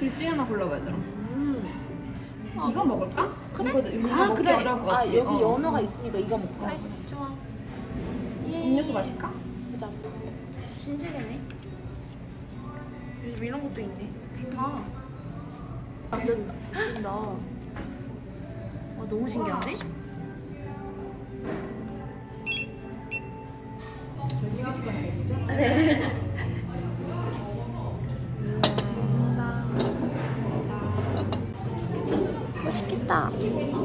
둘 중에 하나 골라봐야 되나? 아, 이거 먹을까? 그래? 이거 먹기 그래. 어려울 것 같지? 여기 연어가 있으니까 이거 먹자. 그래, 좋아. 예. 음료수 마실까? 보자. 신세계네. 요즘 이런 것도 있네. 좋다. 완전 나. 와, 너무 신기하네. 네. 맛있겠다. 맛있겠다.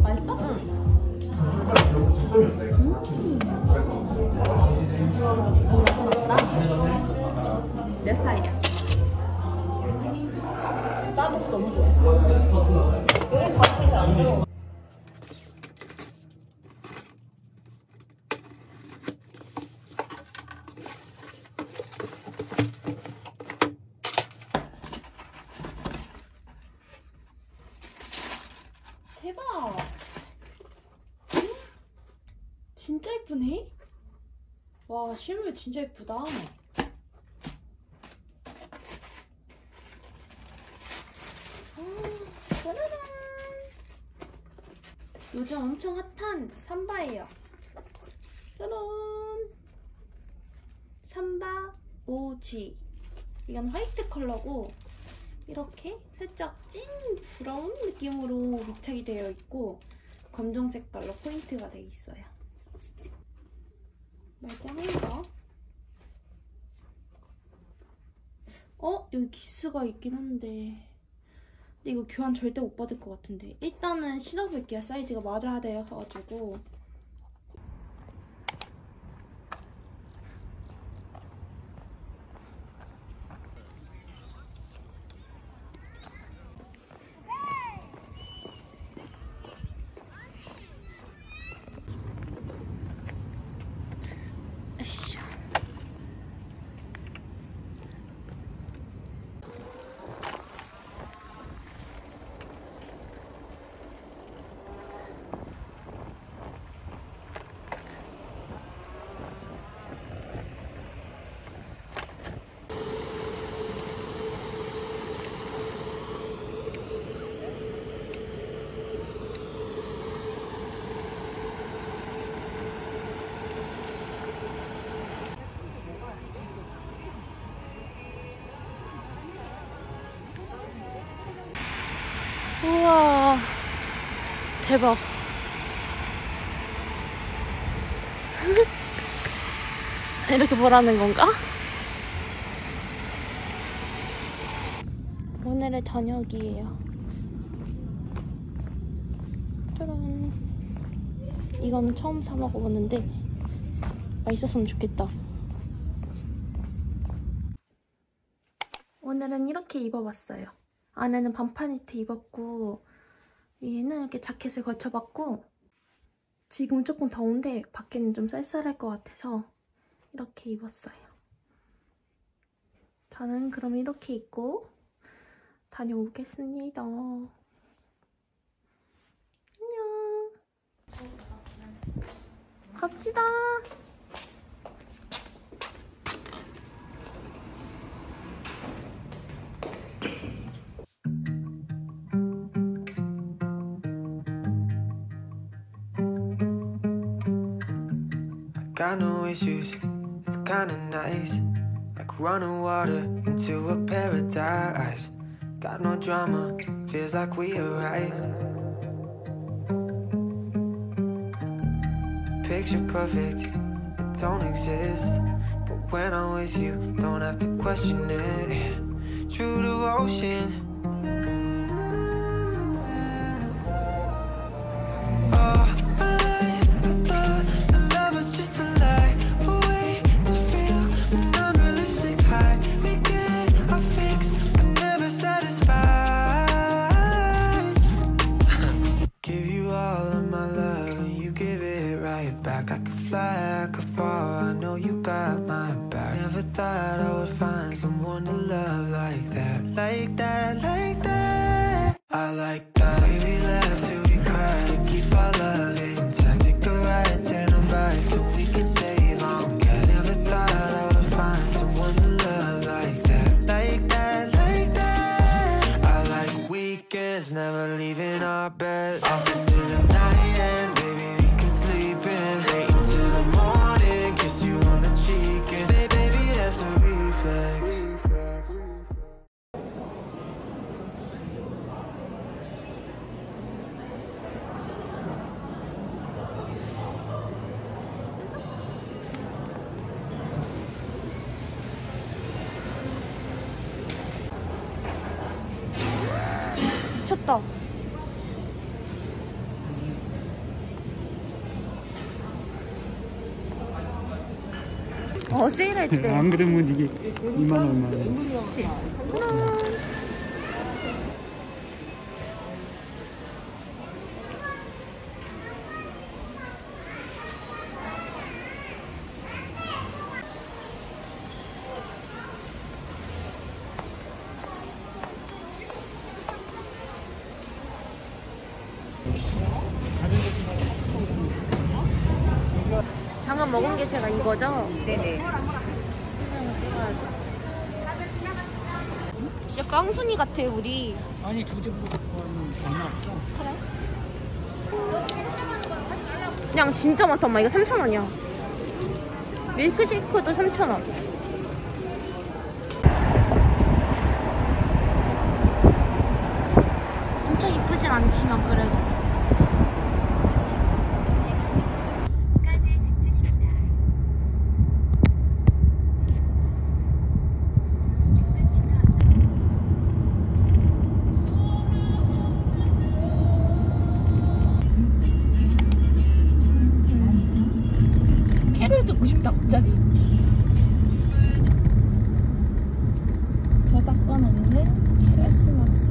맛있어? 뭔가 맛있다? 내 스타일이야. 따뜻해서 너무 좋아. 여기 바람이 잘 안 들어. 대박! 진짜 예쁘네? 와, 실물 진짜 예쁘다. 짜라란! 요즘 엄청 핫한 삼바예요. 짜란! 삼바 OG. 이건 화이트 컬러고 이렇게 살짝 찐 브라운 느낌으로 밑착이 되어 있고 검정 색깔로 포인트가 되어 있어요. 말짱해요. 여기 기스가 있긴 한데 근데 이거 교환 절대 못 받을 것 같은데 일단은 신어볼게요. 사이즈가 맞아야 돼가지고 우와 대박. 이렇게 보라는 건가? 오늘의 저녁이에요. 짜란. 이건 처음 사 먹어보는데 맛있었으면 좋겠다. 오늘은 이렇게 입어봤어요. 안에는 반팔 니트 입었고 위에는 이렇게 자켓을 걸쳐봤고 지금 조금 더운데 밖에는 좀 쌀쌀할 것 같아서 이렇게 입었어요. 저는 그럼 이렇게 입고 다녀오겠습니다. 안녕. 갑시다. Got no issues, it's kinda nice. Like running water into a paradise. Got no drama, feels like we arrived. Picture perfect, it don't exist. But when I'm with you, don't have to question it. True to ocean. I like that. We laugh till we cry to keep our love intact. Take a ride, turn them back so we can save on gas. Never thought I would find someone to love like that, like that, like that. I like weekends, never leaving our bed. Office till the night ends, baby, we can sleep in late into the morning. Kiss you on the cheek and baby, that's a reflex. 미쳤다. 세일할 때. 네, 안 그러면 이게 2만 원만. 그렇지. 방금 먹은 게 제가 이거죠? 네네. 진짜 깡순이 같아 우리. 아니 두대보다 좋아하는 장난 없어. 그래? 그냥 진짜 많다 엄마. 이거 3,000원이야 밀크쉐이크도 3,000원. 엄청 이쁘진 않지만 그래도. 듣고 싶다 갑자기. 저작권 없는 크리스마스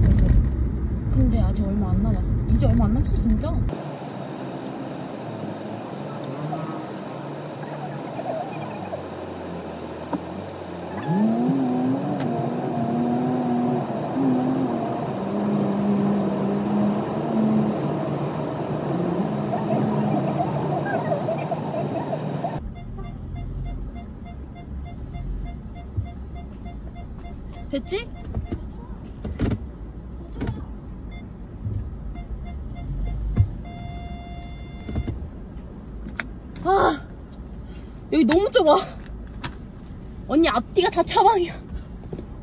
무대. 근데 아직 얼마 안 남았어. 이제 얼마 안 남았어 진짜. 됐지? 아 여기 너무 좁아. 언니 앞뒤가 다 차방이야.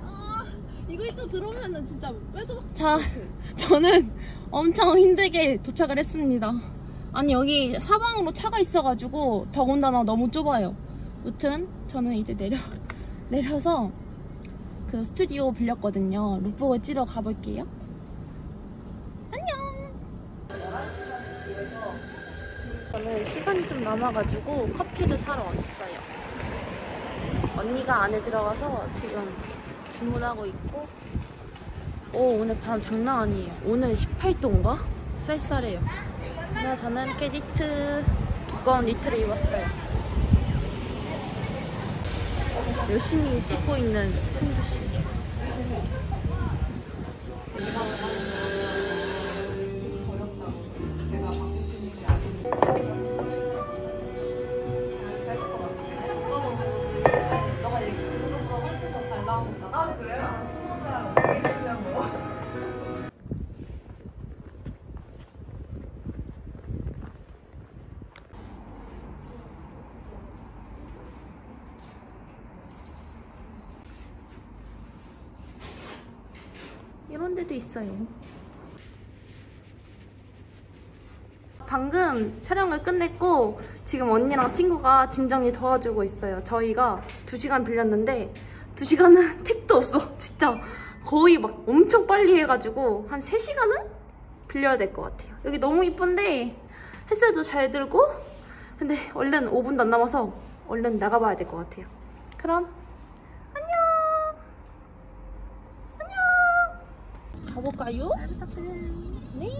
아 이거 이따 들어오면은 진짜 빼도박. 자 저는 엄청 힘들게 도착을 했습니다. 아니 여기 사방으로 차가 있어가지고 더군다나 너무 좁아요. 무튼 저는 이제 내려서 그 스튜디오 빌렸거든요. 룩북을 찍으러 가볼게요. 안녕. 저는 시간이 좀 남아가지고 커피를 사러 왔어요. 언니가 안에 들어가서 지금 주문하고 있고. 오 오늘 바람 장난 아니에요. 오늘 18도인가? 쌀쌀해요. 그래서 저는 이렇게 니트 두꺼운 니트를 입었어요. 열심히 찍고 있는 승주씨. 이런 데도 있어요. 방금 촬영을 끝냈고 지금 언니랑 친구가 짐 정리 도와주고 있어요. 저희가 2시간 빌렸는데 2시간은 택도 없어. 진짜 거의 막 엄청 빨리 해가지고 한 3시간은 빌려야 될 것 같아요. 여기 너무 이쁜데 햇살도 잘 들고. 근데 얼른 5분도 안 남아서 얼른 나가봐야 될 것 같아요. 그럼 가볼까요? 네,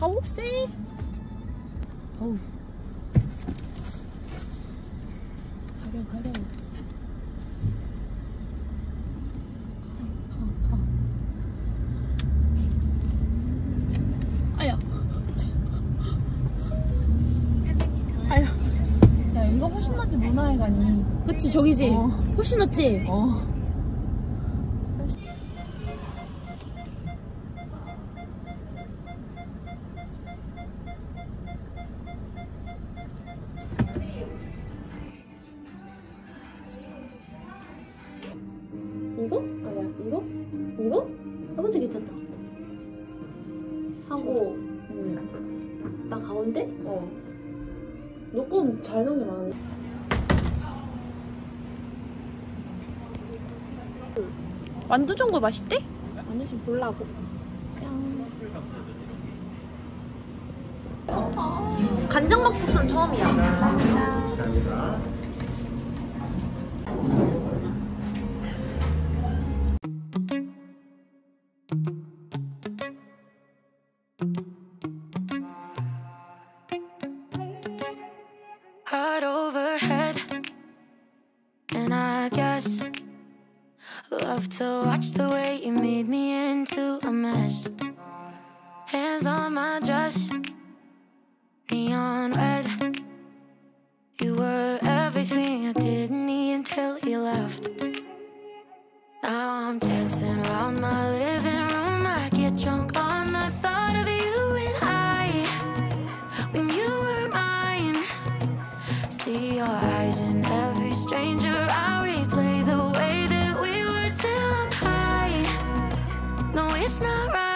가봅세. 어우, 가려. 문화에 가니. 그치, 저기지? 훨씬 낫지? 이거? 아니야, 이거? 이거? 해본적 괜찮다 하고 나 가운데? 너 건 잘 나온 게 많아. 만두 전골 맛있대? 아니 지금 보려고. 간장 막국수는 처음이야. 감사합니다. Love to watch the way you made me into a mess. Hands on my dress, neon red. You were everything I didn't need until you left. Now I'm dancing around my living room. I get drunk on the thought of you and I. When you were mine, see your eyes in every stranger. I replay the way that we were till I'm high. No, it's not right.